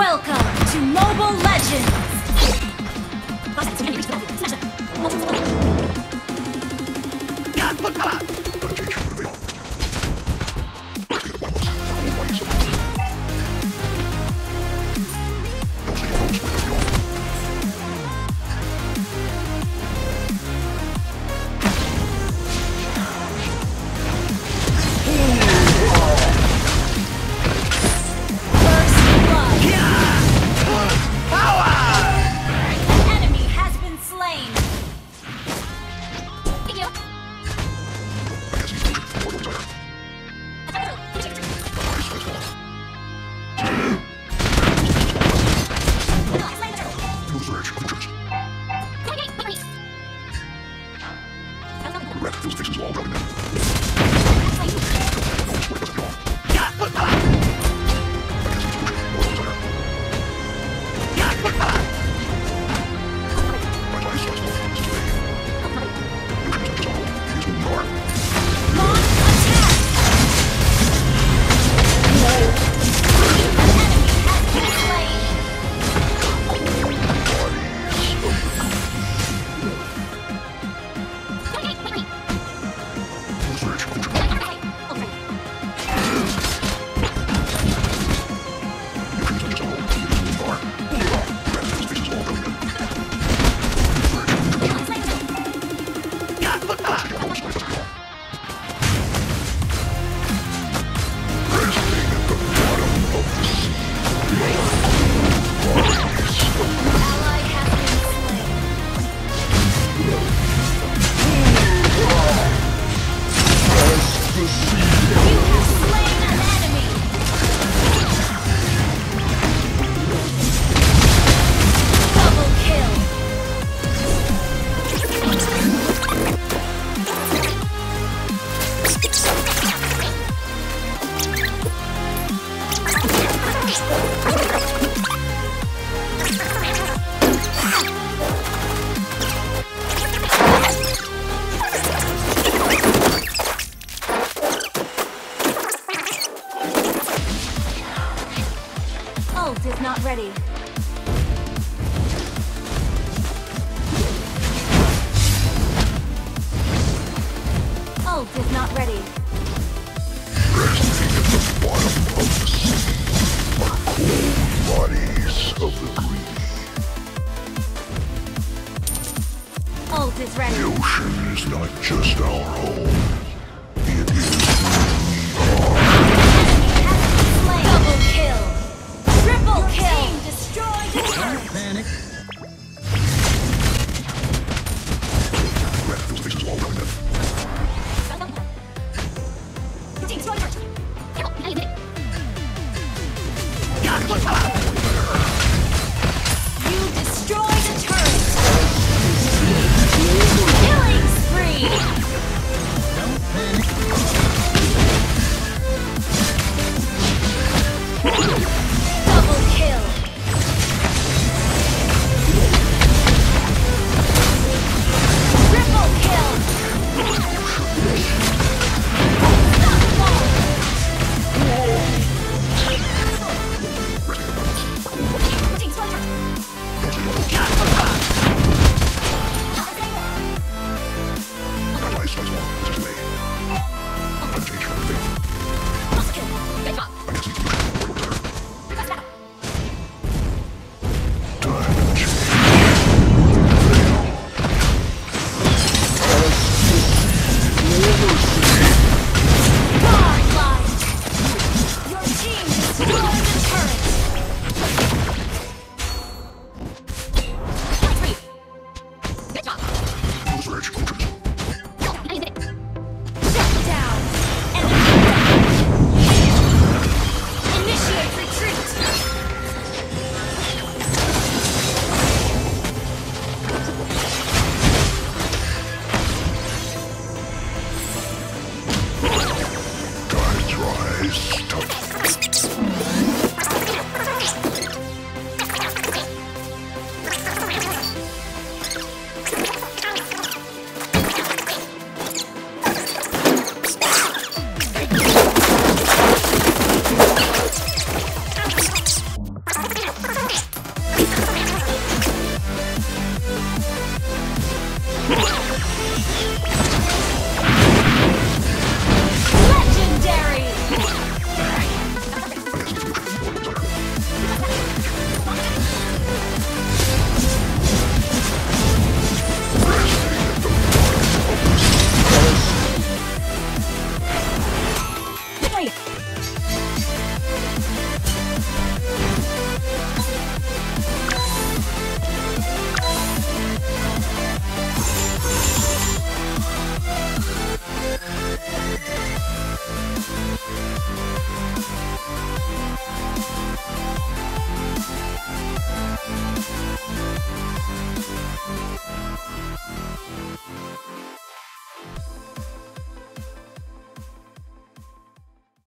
Welcome to Mobile Legends. Is not ready. Ult is not ready. Resting at the bottom of the sea are cold bodies of the greedy. Ult is ready. The ocean is not just our home. It is who we are. night.